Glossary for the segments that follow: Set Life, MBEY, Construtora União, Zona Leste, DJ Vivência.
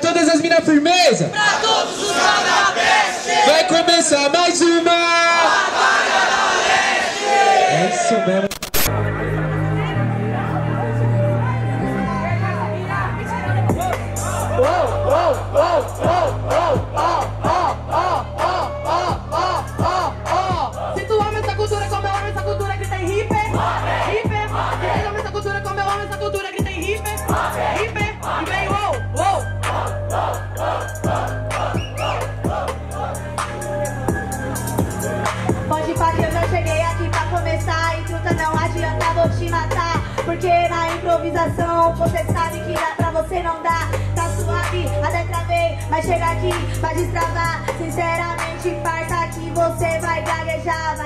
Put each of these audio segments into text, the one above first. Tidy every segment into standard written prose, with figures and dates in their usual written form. Todas as minas firmeza, pra todos os da Leste, vai começar mais uma Batalha da Leste. É isso mesmo. Se tu ama essa cultura como eu amo essa cultura, grita em hiper. Hiper. Se tu ama essa cultura como eu amo essa cultura, grita em hiper. Hiper. E vem wow. Pode pá que eu já cheguei aqui pra começar. E truta não adianta, vou te matar. Porque na improvisação você sabe que dá pra você não dar. Tá suave, até travei, mas chega aqui pra destravar. Sinceramente, parça, que você vai gaguejar,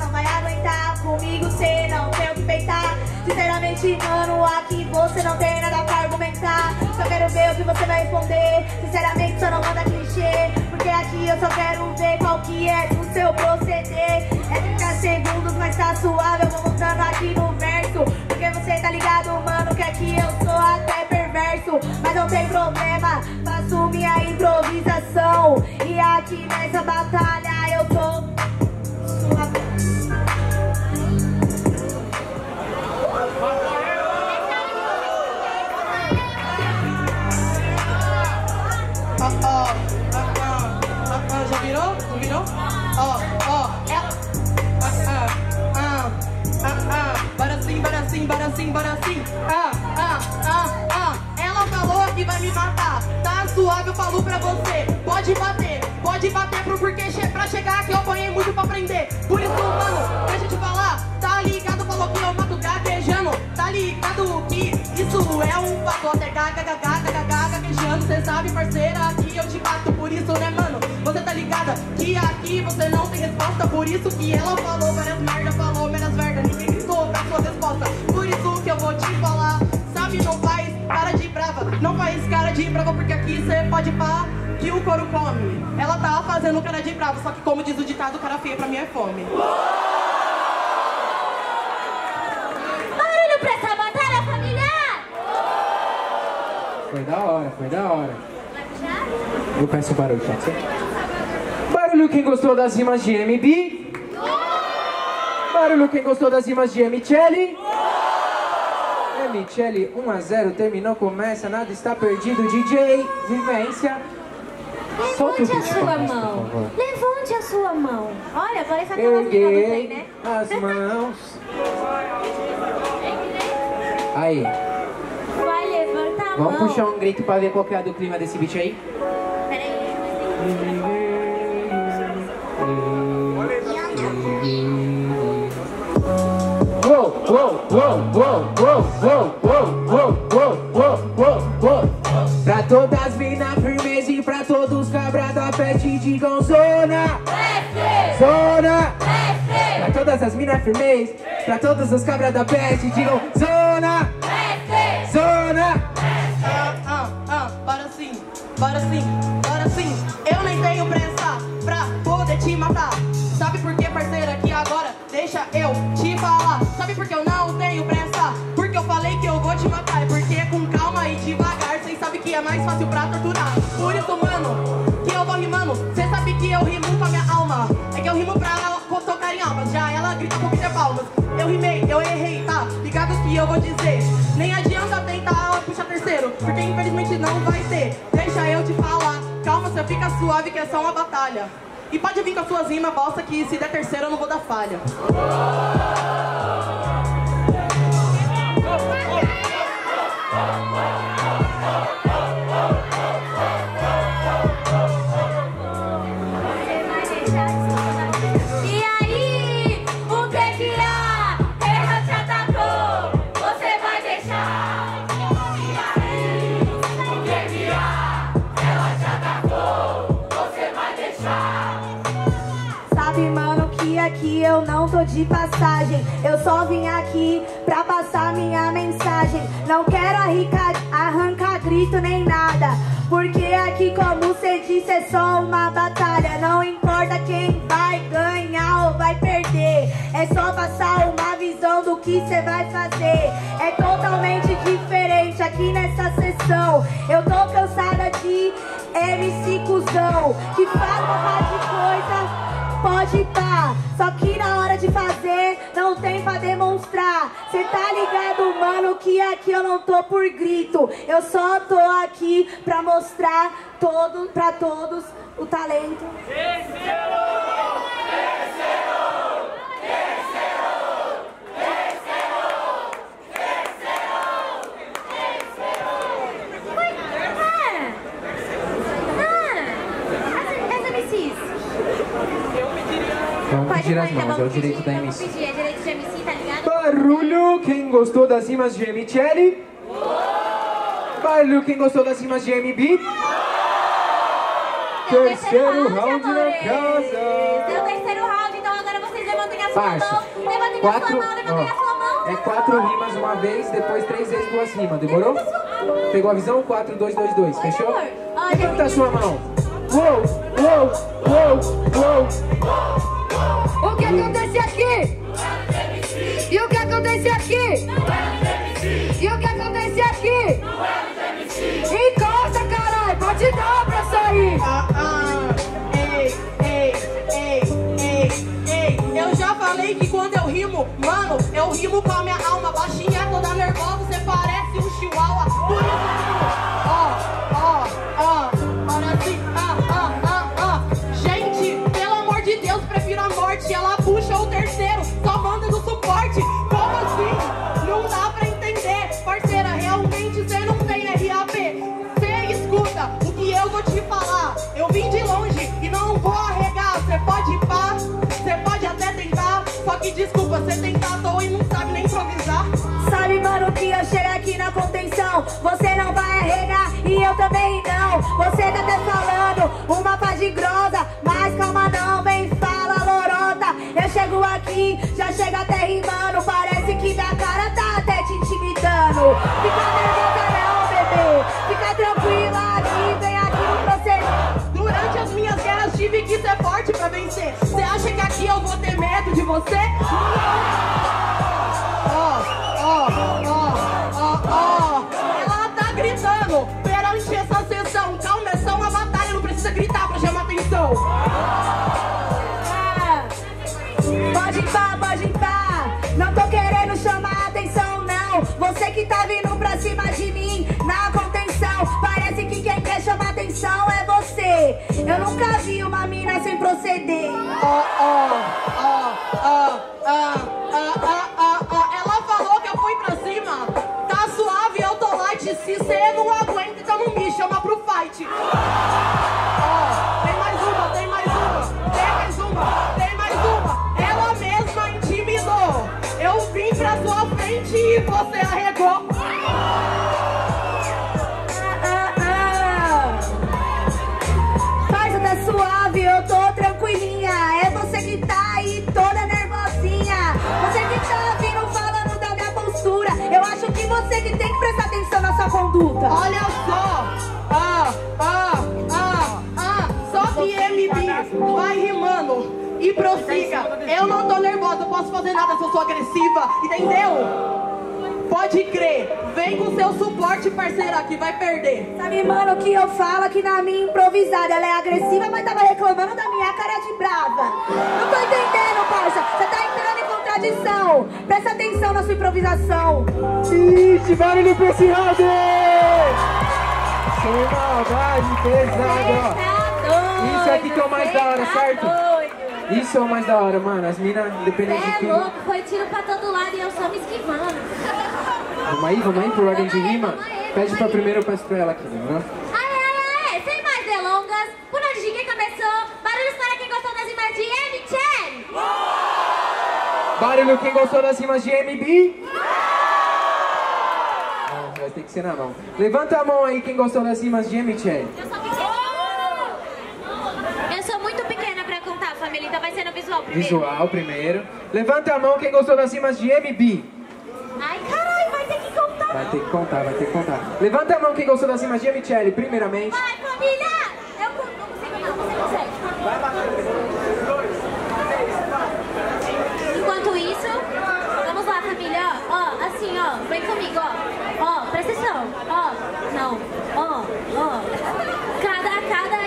não vai aguentar. Comigo cê não tem o que peitar. Sinceramente, mano, aqui você não tem nada pra argumentar. Só quero ver o que você vai responder. Sinceramente, só não manda clichê. Porque aqui eu só quero ver qual que é o seu proceder. É 30 segundos, mas tá suave, eu vou mostrando aqui no verso. Porque você tá ligado, mano, que aqui eu sou até perverso. Mas não tem problema, faço minha improvisação. E aqui nessa batalha eu tô suave. Já virou? Não virou? Ó, ó, bora sim, ela falou que vai me matar. Tá suave, eu falo pra você. Pode bater pro porquê pra chegar aqui. Eu apanhei muito pra aprender. Por isso, mano, deixa eu te falar. Tá ligado, falou que eu mato gaguejando. Tá ligado que isso é um fato. Até gaguejando, cê sabe, parceira, que eu te bato. Por isso, né, mano? Você tá ligada que aqui você não tem resposta. Por isso que ela falou várias merda, falou menos merda. Ninguém gritou pra sua resposta. Por isso que eu vou te falar, sabe, não faz cara de brava. Não faz cara de brava, porque aqui cê pode pá que o couro come. Ela tá fazendo cara de brava, só que como diz o ditado, cara feia pra mim é fome. Barulho pra essa batalha, família! Foi da hora, foi da hora. Eu peço barulho, pode ser? Barulho quem gostou das rimas de MBEY. Barulho quem gostou das rimas de Michele. Michele 1 a 0, terminou, começa, nada está perdido. DJ Vivência, levante a sua mão. Levante a sua mão. Olha, agora essa aquela mina do trem, né? As mãos. Aí. Vai levantar a mão. Vamos puxar um grito pra ver qual que é do clima desse beat aí. Peraí. Pra todas as minas firmeza e pra todos cabra da peste, digam Zona Leste. Zona Leste. Pra todas as minas firmeza, pra todos os cabra da peste, digam Zona Leste. Zona Leste. Bora sim, bora sim, bora sim. Eu nem tenho pressa pra poder te matar. Sabe por que, parceira, que agora deixa eu te falar. Sabe por que eu não tenho pressa? Porque eu falei que eu vou te matar. É porque é com calma e devagar. Cês sabe que é mais fácil pra torturar. Por isso, mano, que eu vou rimando. Cê sabe que eu rimo com a minha alma. É que eu rimo pra ela tocar em almas. Já ela grita com Peter Palmas. Eu rimei, eu errei, tá? Ligado que eu vou dizer. Nem adianta tentar puxar terceiro, porque infelizmente não vai ter. Deixa eu te falar. Calma, você fica suave que é só uma batalha. E pode vir com as suas rimas, bosta, que se der terceiro eu não vou dar falha. E aí, o que há? Ela te atacou, você vai deixar. E aí, o que há? Ela te atacou, você vai deixar. Sabe, mano, que aqui eu não tô de passagem. Eu só vim aqui pra passar minha mensagem. Não quero arrancar grito nem nada. Porque aqui, como cê disse, é só uma batalha. Não importa quem vai ganhar ou vai perder. É só passar uma visão do que cê vai fazer. É totalmente diferente aqui nessa sessão. coração. Eu tô cansada de MC cuzão, que faz uma par de coisa, pode tá, só que na hora de fazer, não tem pra demonstrar. Cê tá ligado, mano, que aqui eu não tô por grito. Eu só tô aqui pra mostrar pra todos o talento. Vamos tirar as mãos, é o direito da MC. É direito de MC, tá ligado? Barulho, quem gostou das rimas de MTL? Barulho, quem gostou das rimas de MB? Terceiro round na casa. Deu terceiro round, então agora vocês levantem a sua mão. Levantem a sua mão, levantem a sua mão. É 4 rimas uma vez, depois 3 vezes 2 rimas, demorou? Pegou a visão? 4, 2, 2, 2, fechou? Levanta a sua mão. Uou, uou, uou, uou. O que acontece aqui? E o que acontece aqui? E o que acontece aqui? Encosta, caralho, pode dar pra sair. Ei, ei, ei, ei, ei. Eu já falei que quando eu rimo, mano, eu rimo com a minha alma. Baixinha, toda nervosa, você parece um chihuahua. Por isso que olha assim, ela puxa o terceiro, só manda do suporte. Como assim? Não dá pra entender, parceira, realmente cê não tem RAP. Cê escuta o que eu vou te falar. Eu vim de longe e não vou arregar. Cê pode ir pá, cê pode até tentar, só que desculpa, cê tentar à toa e não sabe nem improvisar. Sabe, mano, que eu chego aqui na contenção. Você não vai arregar e eu também não. Você tá até falando uma pá de grossa, mas calma não, vem fala louca. Eu chego aqui, já chego até rimando. Parece que minha cara tá até te intimidando. Fica nervosa não, bebê, fica tranquila aqui, vem aqui no processo. Durante as minhas guerras tive que ser forte pra vencer. Cê acha que aqui eu vou ter medo de você? Ela tá gritando perante essa sessão. Calma, é só uma batalha, não precisa gritar pra chamar atenção. Pode pá, não tô querendo chamar atenção não. Você que tá vindo pra cima de mim na contenção, parece que quem quer chamar atenção é você. Eu nunca vi uma mina sem proceder. Ela falou que eu fui pra cima. Tá suave, eu tô light. Se cê não aguenta, então não me chama pro fight. E você arregou. Faz até suave, eu tô tranquilinha. É você que tá aí toda nervosinha. Você que tá vindo falando da minha postura. Eu acho que você que tem que prestar atenção na sua conduta. Olha só, só que MB vai rimando e prossiga. Eu não tô nervosa, eu posso fazer nada se eu sou agressiva, entendeu? Pode crer, vem com seu suporte, parceira, que vai perder. Sabe, mano, que eu falo que na minha improvisada ela é agressiva, mas tava reclamando da minha cara de brava. Não tô entendendo, parça, você tá entrando em contradição. Presta atenção na sua improvisação. Ixi, barulho pra esse round! Sem maldade, pesada. Tá. Isso aqui que é o mais da hora, certo? Doido. Isso é o mais da hora, mano, as minas, independente de tudo. É louco, foi tiro pra todo lado e eu só me esquivando. Vamos aí pro ordem de rima. Pede pra primeiro, eu peço pra ela aqui, né? Sem mais delongas, por onde de quem começou, barulhos para quem gostou das rimas de MTL. Barulho quem gostou das rimas de MB. Não, vai ter que ser na mão. Levanta a mão aí quem gostou das rimas de MTL. Eu sou muito pequena pra contar, família, então vai ser no visual primeiro. Visual primeiro. Levanta a mão quem gostou das rimas de MB. Ai, caralho. Vai ter que contar, vai ter que contar. Levanta a mão quem gostou da cima de MTL, primeiramente. Vai, família! Eu não consigo não, você consegue. Vai bater. 1, 2, 3, 4. Enquanto isso, vamos lá, família. Ó, assim, ó, vem comigo, ó. Ó, presta atenção. Ó, não. Cada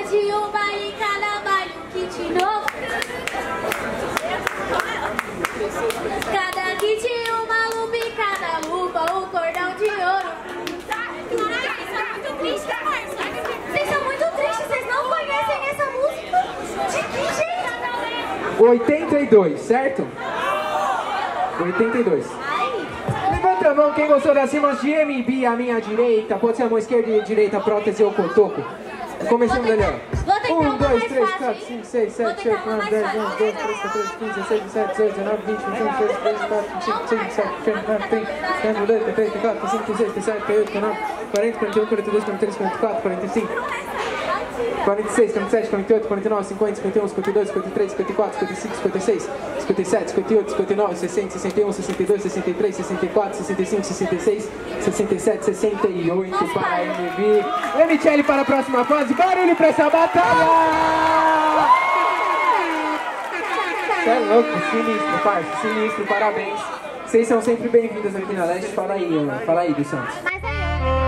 de uma e cada baile um kit novo. Cada kit uma lupa e cada lupa um cordão de ouro. Vocês são muito tristes, vocês não conhecem essa música? De que jeito? 82, certo? 82. Levanta a mão quem gostou das rimas de MBEY, à minha direita. Pode ser a mão esquerda e direita, prótese ou cotoco. Começamos, Daniel. 1, 2, 3, 4, 5, 6, 7, 8, 9, 10, 11, 12, 13, 14, 15, 16, 17, 18, 19, 20, 21, 22, 23, 24, 25, 26, 27, 28, 29, 30, 31, 32, 33, 34, 35, 36, 37, 38, 39, 40, 41, 42, 43, 44, 45, 46, 47, 48, 49, 50, 51, 52, 53, 54, 55, 56, 57, 58, 59, 60, 61, 62, 63, 64, 65, 66, 67, 68 para a MBEY. MTL para a próxima fase. Barulho para essa batalha! Você é louco, sinistro, parça, sinistro, parabéns. Vocês são sempre bem-vindos aqui na Leste. Fala aí, Luciano.